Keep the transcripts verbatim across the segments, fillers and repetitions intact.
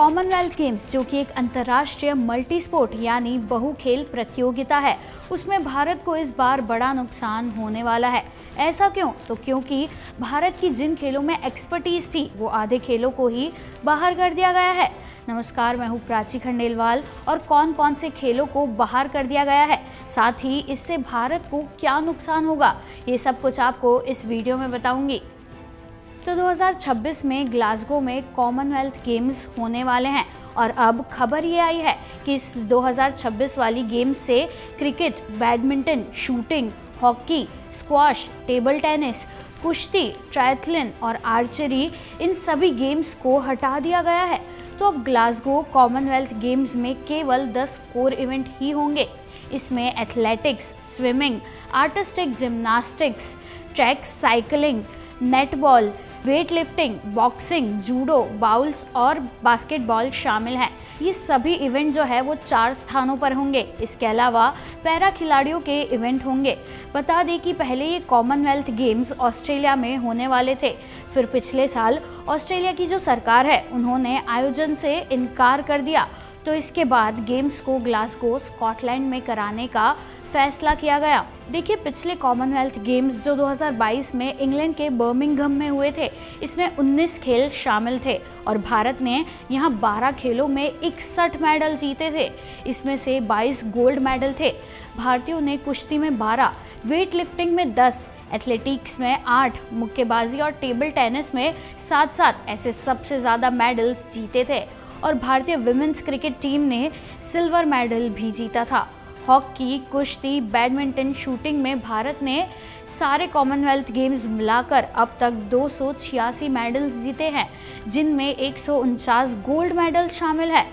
Commonwealth games जो कि एक अंतर्राष्ट्रीय मल्टी स्पोर्ट यानी बहु खेल प्रतियोगिता है, उसमें भारत को इस बार बड़ा नुकसान होने वाला है। ऐसा क्यों? तो क्योंकि भारत की जिन खेलों में एक्सपर्टीज़ थी वो आधे खेलों को ही बाहर कर दिया गया है। नमस्कार, मैं हूँ प्राची खंडेलवाल। और कौन कौन से खेलों को बाहर कर दिया गया है, साथ ही इससे भारत को क्या नुकसान होगा, ये सब कुछ आपको इस वीडियो में बताऊंगी। तो दो हज़ार छब्बीस में ग्लासगो में कॉमनवेल्थ गेम्स होने वाले हैं और अब खबर ये आई है कि इस दो हज़ार छब्बीस वाली गेम्स से cricket, badminton, shooting, hockey, squash, table tennis, कुश्ती, ट्रायथलिन और आर्चरी, इन सभी गेम्स को हटा दिया गया है। तो अब ग्लासगो कॉमनवेल्थ गेम्स में केवल दस कोर इवेंट ही होंगे। इसमें athletics, swimming, artistic gymnastics, track cycling, netball, weight lifting, boxing, judo, bowls और बास्केटबॉल शामिल हैं। ये सभी इवेंट जो है वो चार स्थानों पर होंगे। इसके अलावा पैरा खिलाड़ियों के इवेंट होंगे। बता दें कि पहले ये कॉमनवेल्थ गेम्स ऑस्ट्रेलिया में होने वाले थे, फिर पिछले साल ऑस्ट्रेलिया की जो सरकार है उन्होंने आयोजन से इनकार कर दिया। तो इसके बाद गेम्स को ग्लासगो, स्कॉटलैंड में कराने का फैसला किया गया। देखिए, पिछले कॉमनवेल्थ गेम्स जो दो हज़ार बाईस में इंग्लैंड के बर्मिंगहम में हुए थे, इसमें उन्नीस खेल शामिल थे और भारत ने यहां बारह खेलों में इकसठ मेडल जीते थे। इसमें से बाईस गोल्ड मेडल थे। भारतीयों ने कुश्ती में बारह, वेट लिफ्टिंग में दस, एथलेटिक्स में आठ, मुक्केबाजी और टेबल टेनिस में सात सात ऐसे सबसे ज़्यादा मेडल्स जीते थे। और भारतीय विमेंस क्रिकेट टीम ने सिल्वर मेडल भी जीता था। हॉकी, कुश्ती, बैडमिंटन, शूटिंग में भारत ने सारे कॉमनवेल्थ गेम्स मिलाकर अब तक दो सौ छियासी मेडल्स जीते हैं, जिनमें एक सौ उनचास गोल्ड मेडल शामिल है।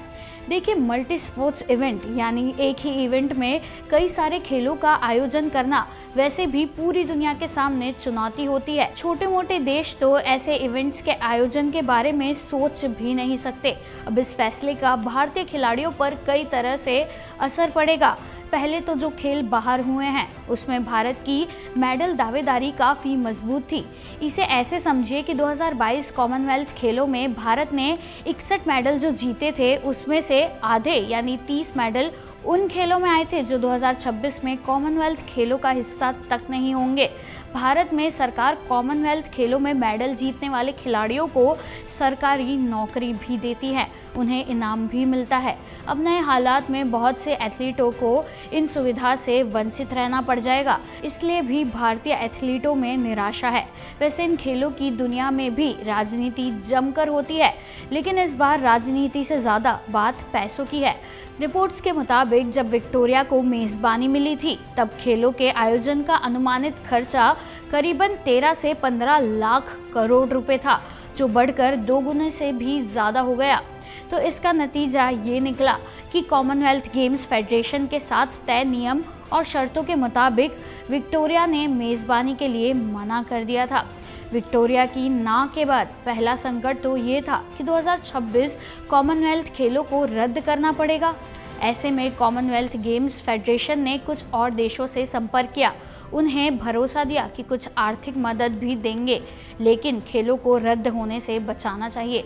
देखिए, मल्टी स्पोर्ट्स इवेंट यानी एक ही इवेंट में कई सारे खेलों का आयोजन करना वैसे भी पूरी दुनिया के सामने चुनौती होती है। छोटे मोटे देश तो ऐसे इवेंट्स के आयोजन के बारे में सोच भी नहीं सकते। अब इस फैसले का भारतीय खिलाड़ियों पर कई तरह से असर पड़ेगा। पहले तो जो खेल बाहर हुए हैं उसमें भारत की मेडल दावेदारी काफ़ी मजबूत थी। इसे ऐसे समझिए कि दो हज़ार बाईस कॉमनवेल्थ खेलों में भारत ने इकसठ मेडल जो जीते थे, उसमें से आधे यानी तीस मेडल उन खेलों में आए थे जो दो हज़ार छब्बीस में कॉमनवेल्थ खेलों का हिस्सा तक नहीं होंगे। भारत में सरकार कॉमनवेल्थ खेलों में मेडल जीतने वाले खिलाड़ियों को सरकारी नौकरी भी देती है, उन्हें इनाम भी मिलता है। अब नए हालात में बहुत से एथलीटों को इन सुविधा से वंचित रहना पड़ जाएगा, इसलिए भी भारतीय एथलीटों में निराशा है। वैसे इन खेलों की दुनिया में भी राजनीति जमकर होती है, लेकिन इस बार राजनीति से ज़्यादा बात पैसों की है। रिपोर्ट्स के मुताबिक जब विक्टोरिया को मेज़बानी मिली थी, तब खेलों के आयोजन का अनुमानित खर्चा करीबन तेरह से पंद्रह लाख करोड़ रुपये था, जो बढ़कर दोगुने से भी ज़्यादा हो गया। तो इसका नतीजा ये निकला कि कॉमनवेल्थ गेम्स फेडरेशन के साथ तय नियम और शर्तों के मुताबिक विक्टोरिया ने मेज़बानी के लिए मना कर दिया था। विक्टोरिया की ना के बाद पहला संकट तो ये था कि दो हज़ार छब्बीस कॉमनवेल्थ खेलों को रद्द करना पड़ेगा। ऐसे में कॉमनवेल्थ गेम्स फेडरेशन ने कुछ और देशों से संपर्क किया, उन्हें भरोसा दिया कि कुछ आर्थिक मदद भी देंगे, लेकिन खेलों को रद्द होने से बचाना चाहिए।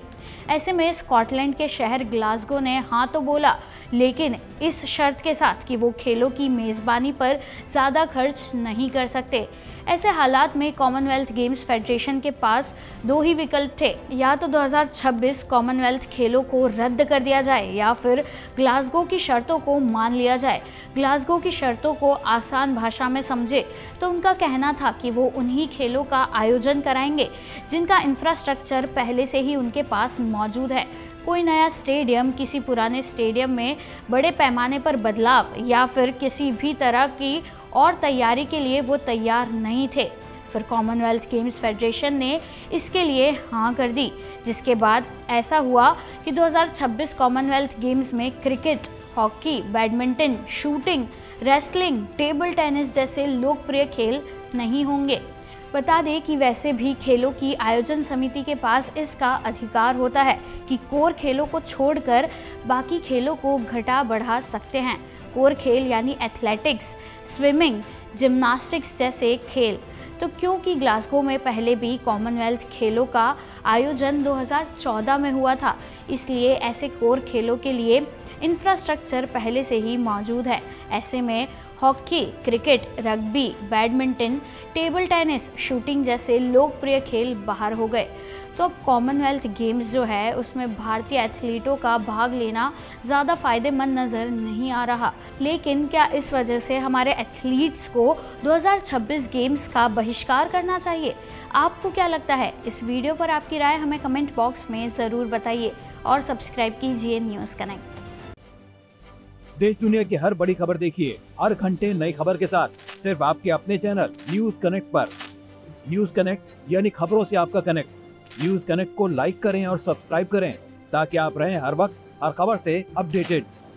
ऐसे में स्कॉटलैंड के शहर ग्लासगो ने हाँ तो बोला, लेकिन इस शर्त के साथ कि वो खेलों की मेज़बानी पर ज़्यादा खर्च नहीं कर सकते। ऐसे हालात में कॉमनवेल्थ गेम्स फेडरेशन के पास दो ही विकल्प थे, या तो दो हज़ार छब्बीस कॉमनवेल्थ खेलों को रद्द कर दिया जाए या फिर ग्लासगो की शर्तों को मान लिया जाए। ग्लासगो की शर्तों को आसान भाषा में समझे तो उनका कहना था कि वो उन्हीं खेलों का आयोजन कराएंगे जिनका इंफ्रास्ट्रक्चर पहले से ही उनके पास मौजूद है। कोई नया स्टेडियम, किसी पुराने स्टेडियम में बड़े पैमाने पर बदलाव या फिर किसी भी तरह की और तैयारी के लिए वो तैयार नहीं थे। फिर कॉमनवेल्थ गेम्स फेडरेशन ने इसके लिए हाँ कर दी, जिसके बाद ऐसा हुआ कि दो हज़ार छब्बीस कॉमनवेल्थ गेम्स में cricket, hockey, badminton, shooting, wrestling, table tennis जैसे लोकप्रिय खेल नहीं होंगे। बता दें कि वैसे भी खेलों की आयोजन समिति के पास इसका अधिकार होता है कि कोर खेलों को छोड़कर बाकी खेलों को घटा बढ़ा सकते हैं। कोर खेल यानी एथलेटिक्स, स्विमिंग, जिम्नास्टिक्स जैसे खेल। तो क्योंकि ग्लासगो में पहले भी कॉमनवेल्थ खेलों का आयोजन दो हज़ार चौदह में हुआ था, इसलिए ऐसे कोर खेलों के लिए इंफ्रास्ट्रक्चर पहले से ही मौजूद है। ऐसे में hockey, cricket, rugby, badminton, table tennis, shooting जैसे लोकप्रिय खेल बाहर हो गए। तो अब कॉमनवेल्थ गेम्स जो है उसमें भारतीय एथलीटों का भाग लेना ज़्यादा फायदेमंद नज़र नहीं आ रहा, लेकिन क्या इस वजह से हमारे एथलीट्स को दो हज़ार छब्बीस गेम्स का बहिष्कार करना चाहिए? आपको क्या लगता है? इस वीडियो पर आपकी राय हमें कमेंट बॉक्स में ज़रूर बताइए और सब्सक्राइब कीजिए न्यूज़ कनेक्ट। देश दुनिया की हर बड़ी खबर देखिए हर घंटे नई खबर के साथ, सिर्फ आपके अपने चैनल न्यूज कनेक्ट पर। न्यूज कनेक्ट यानी खबरों से आपका कनेक्ट। न्यूज कनेक्ट को लाइक करें और सब्सक्राइब करें ताकि आप रहें हर वक्त हर खबर से अपडेटेड।